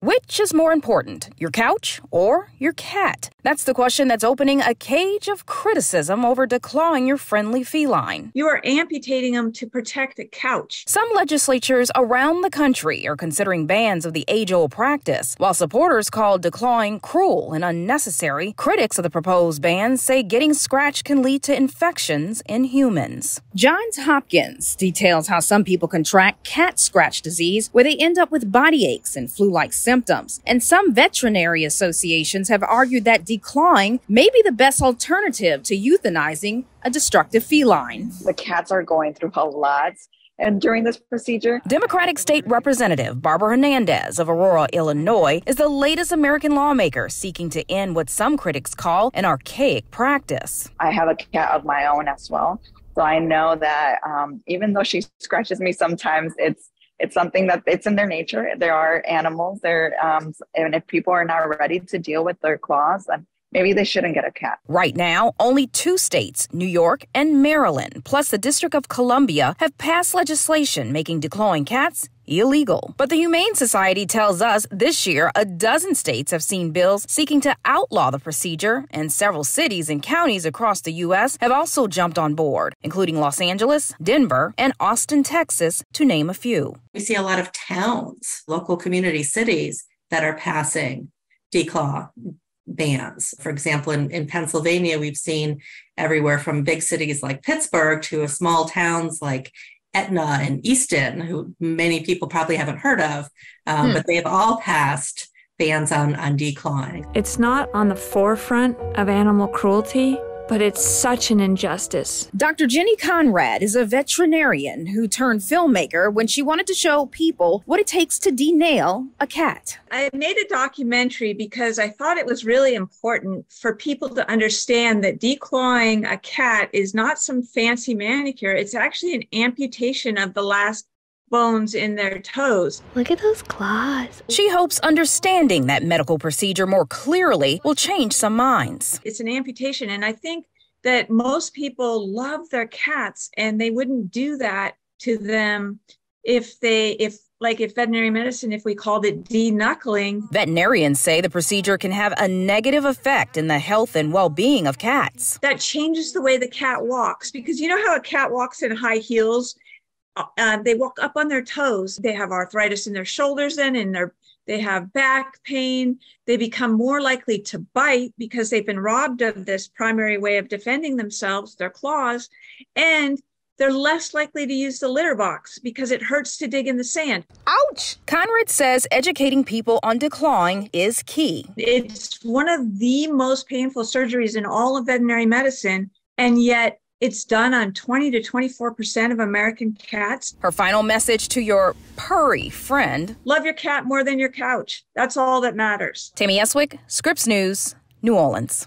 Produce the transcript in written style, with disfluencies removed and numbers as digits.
Which is more important, your couch or your cat? That's the question that's opening a cage of criticism over declawing your friendly feline. You are amputating them to protect a couch. Some legislatures around the country are considering bans of the age-old practice. While supporters call declawing cruel and unnecessary, critics of the proposed ban say getting scratched can lead to infections in humans. Johns Hopkins details how some people contract cat scratch disease, where they end up with body aches and flu-like symptoms. And some veterinary associations have argued that declawing may be the best alternative to euthanizing a destructive feline. The cats are going through a lot. And during this procedure, Democratic State Representative Barbara Hernandez of Aurora, Illinois, is the latest American lawmaker seeking to end what some critics call an archaic practice. I have a cat of my own as well, so I know that even though she scratches me sometimes, it's something that it's in their nature. There are animals there, and if people are not ready to deal with their claws, then maybe they shouldn't get a cat. Right now, only two states, New York and Maryland, plus the District of Columbia, have passed legislation making declawing cats illegal. But the Humane Society tells us this year a dozen states have seen bills seeking to outlaw the procedure, and several cities and counties across the U.S. have also jumped on board, including Los Angeles, Denver, and Austin, Texas, to name a few. We see a lot of towns, local community cities, that are passing declaw bans. For example, in Pennsylvania, we've seen everywhere from big cities like Pittsburgh to small towns like Etna and Easton, who many people probably haven't heard of, but they have all passed bans on declawing. It's not on the forefront of animal cruelty, but it's such an injustice. Dr. Jenny Conrad is a veterinarian who turned filmmaker when she wanted to show people what it takes to denail a cat. I made a documentary because I thought it was really important for people to understand that declawing a cat is not some fancy manicure. It's actually an amputation of the last bones in their toes. Look at those claws. She hopes understanding that medical procedure more clearly will change some minds. It's an amputation, and I think that most people love their cats, and they wouldn't do that to them if veterinary medicine, if we called it de-knuckling. Veterinarians say the procedure can have a negative effect in the health and well-being of cats. That changes the way the cat walks, because you know how a cat walks in high heels? They walk up on their toes. They have arthritis in their shoulders then, and they have back pain. They become more likely to bite because they've been robbed of this primary way of defending themselves, their claws, and they're less likely to use the litter box because it hurts to dig in the sand. Ouch! Conrad says educating people on declawing is key. It's one of the most painful surgeries in all of veterinary medicine, and yet it's done on 20 to 24% of American cats. Her final message to your purry friend: love your cat more than your couch. That's all that matters. Tammy Eswick, Scripps News, New Orleans.